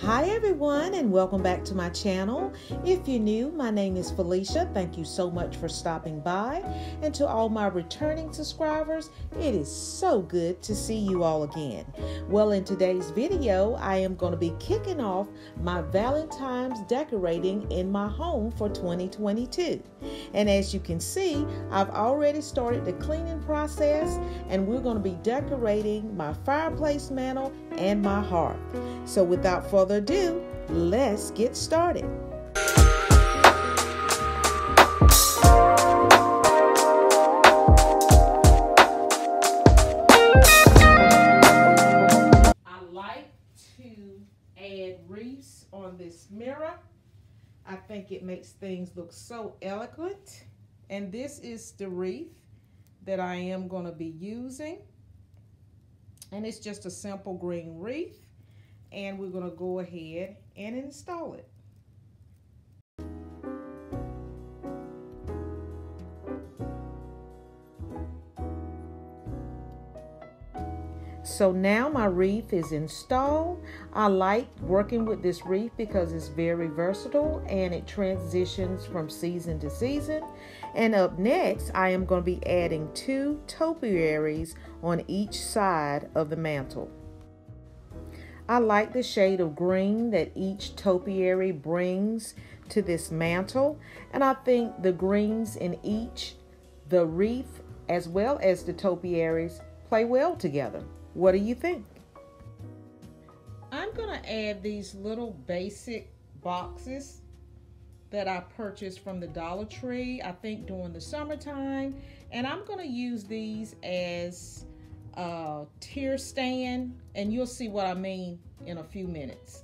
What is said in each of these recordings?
Hi everyone, and welcome back to my channel. If you're new, my name is Felicia. Thank you so much for stopping by. And to all my returning subscribers, it is so good to see you all again. Well, in today's video, I am going to be kicking off my Valentine's decorating in my home for 2022. And as you can see, I've already started the cleaning process, and we're going to be decorating my fireplace mantle and my hearth. So without further ado, let's get started. I like to add wreaths on this mirror. I think it makes things look so elegant. And this is the wreath that I am going to be using. And it's just a simple green wreath. And we're going to go ahead and install it. So now my wreath is installed. I like working with this wreath because it's very versatile and it transitions from season to season. And up next, I am going to be adding two topiaries on each side of the mantle. I like the shade of green that each topiary brings to this mantle, and I think the greens in each, the wreath as well as the topiaries, play well together. What do you think? I'm going to add these little basic boxes that I purchased from the Dollar Tree, I think during the summertime, and I'm going to use these as tier stand, and you'll see what I mean in a few minutes.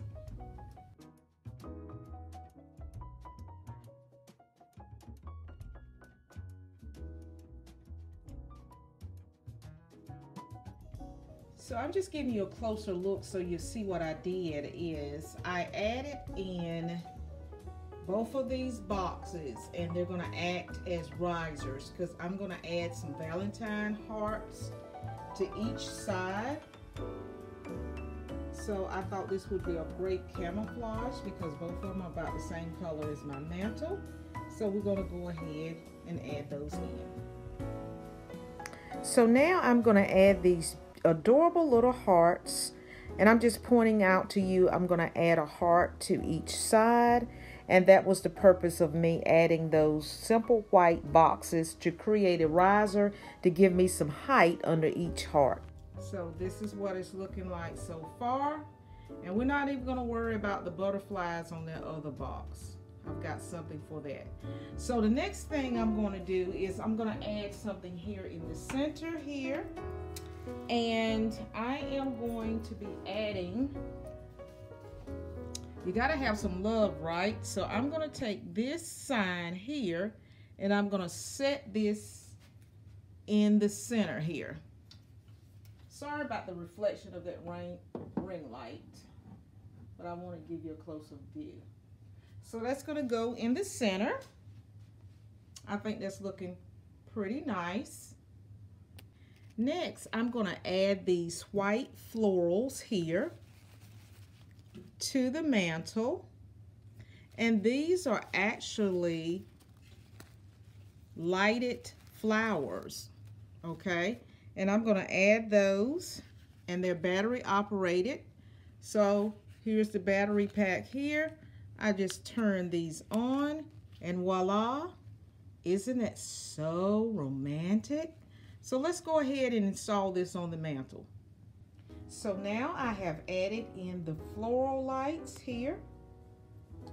So I'm just giving you a closer look so you see what I did is I added in both of these boxes, and they're going to act as risers because I'm going to add some Valentine hearts to each side. So I thought this would be a great camouflage because both of them are about the same color as my mantle. So we're going to go ahead and add those in. So now I'm going to add these adorable little hearts, and I'm just pointing out to you I'm going to add a heart to each side, and that was the purpose of me adding those simple white boxes to create a riser to give me some height under each heart. So this is what it's looking like so far. And we're not even going to worry about the butterflies on that other box. I've got something for that. So the next thing I'm going to do is I'm going to add something here in the center here. And I am going to be adding... You gotta have some love, right? So I'm gonna take this sign here, and I'm gonna set this in the center here. Sorry about the reflection of that ring light, but I wanna give you a closer view. So that's gonna go in the center. I think that's looking pretty nice. Next, I'm gonna add these white florals here to the mantle, and these are actually lighted flowers, okay? And I'm gonna add those, and they're battery operated. So here's the battery pack here. I just turn these on, and voila. Isn't that so romantic? So let's go ahead and install this on the mantle. So now I have added in the floral lights here,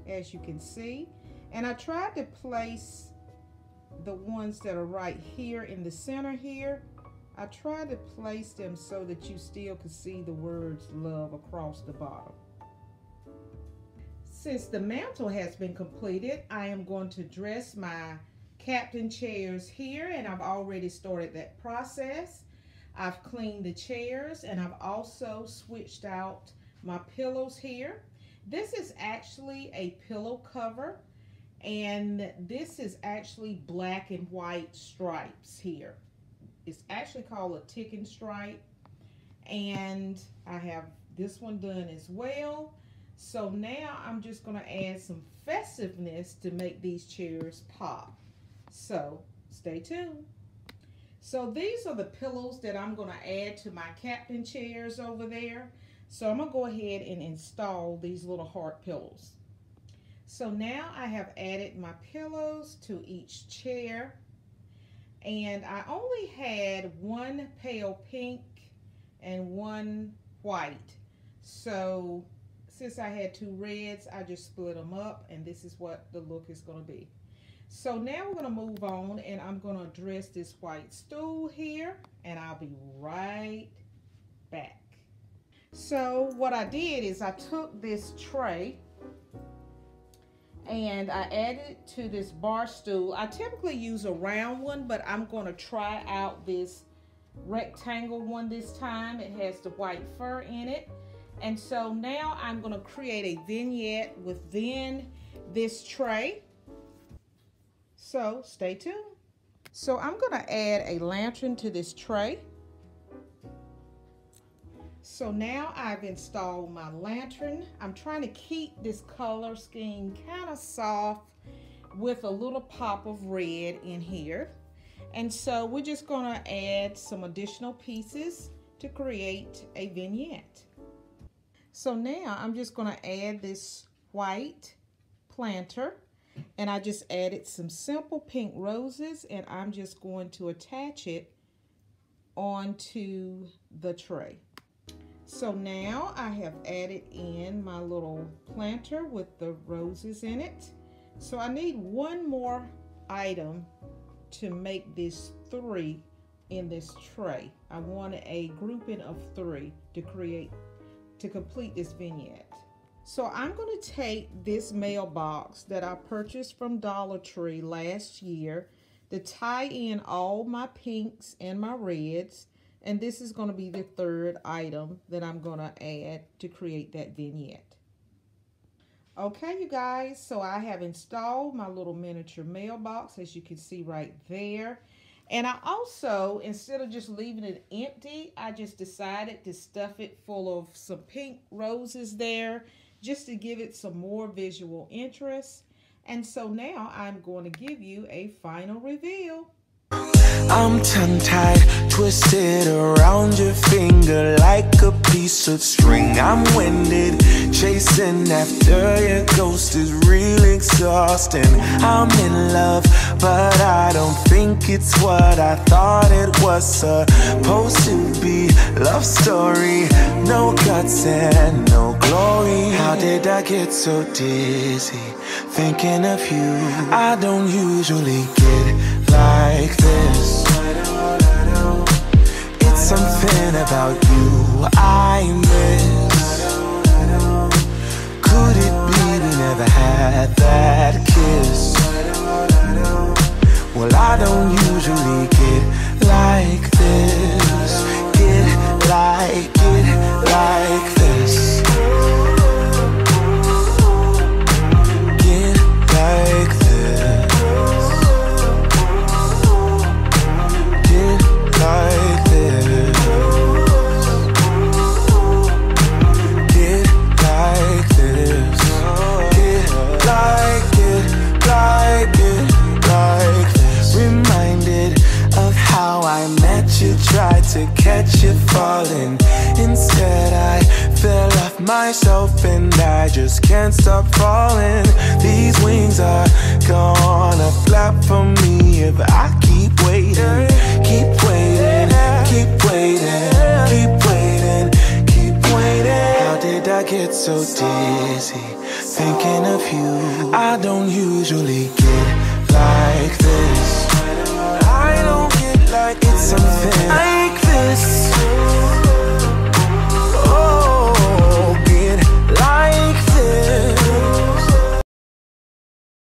as you can see. And I tried to place the ones that are right here in the center here. I tried to place them so that you still could see the words love across the bottom. Since the mantle has been completed, I am going to dress my captain chairs here, and I've already started that process. I've cleaned the chairs, and I've also switched out my pillows here. This is actually a pillow cover, and this is actually black and white stripes here. It's actually called a ticking stripe, and I have this one done as well. So now I'm just going to add some festiveness to make these chairs pop. So stay tuned. So these are the pillows that I'm going to add to my captain chairs over there. So I'm going to go ahead and install these little heart pillows. So now I have added my pillows to each chair. And I only had one pale pink and one white. So since I had two reds, I just split them up, and this is what the look is going to be. So now we're going to move on, and I'm going to dress this white stool here, and I'll be right back. So what I did is I took this tray and I added to this bar stool. I typically use a round one, but I'm going to try out this rectangle one this time. It has the white fur in it. And so now I'm going to create a vignette within this tray. So stay tuned. So I'm going to add a lantern to this tray. So now I've installed my lantern. I'm trying to keep this color scheme kind of soft with a little pop of red in here. And so we're just going to add some additional pieces to create a vignette. So now I'm just going to add this white planter, and I just added some simple pink roses, and I'm just going to attach it onto the tray. So now I have added in my little planter with the roses in it. So I need one more item to make this three in this tray. I wanted a grouping of three to complete this vignette. So I'm going to take this mailbox that I purchased from Dollar Tree last year to tie in all my pinks and my reds. And this is going to be the third item that I'm going to add to create that vignette. Okay, you guys, so I have installed my little miniature mailbox, as you can see right there. And I also, instead of just leaving it empty, I just decided to stuff it full of some pink roses there just to give it some more visual interest. And so now I'm going to give you a final reveal. I'm tongue-tied, twisted around your finger like a piece of string. I'm winded, chasing after your ghost is real exhausting. I'm in love, but I don't think it's what I thought it was supposed to be. Love story, no guts and no glory. How did I get so dizzy thinking of you? I don't usually get like this. It's something about you I miss. Could it be we never had that kiss? Well, I don't usually get like this. Get like this. Get like this. Tried to catch you falling. Instead I fell off myself, and I just can't stop falling. These wings are gonna flap for me if I keep waiting. Keep waiting, keep waiting, keep waiting, keep waiting. How did I get so dizzy thinking of you? I don't usually get like this. I don't get like it's something